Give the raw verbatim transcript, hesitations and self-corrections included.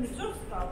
Mizovska.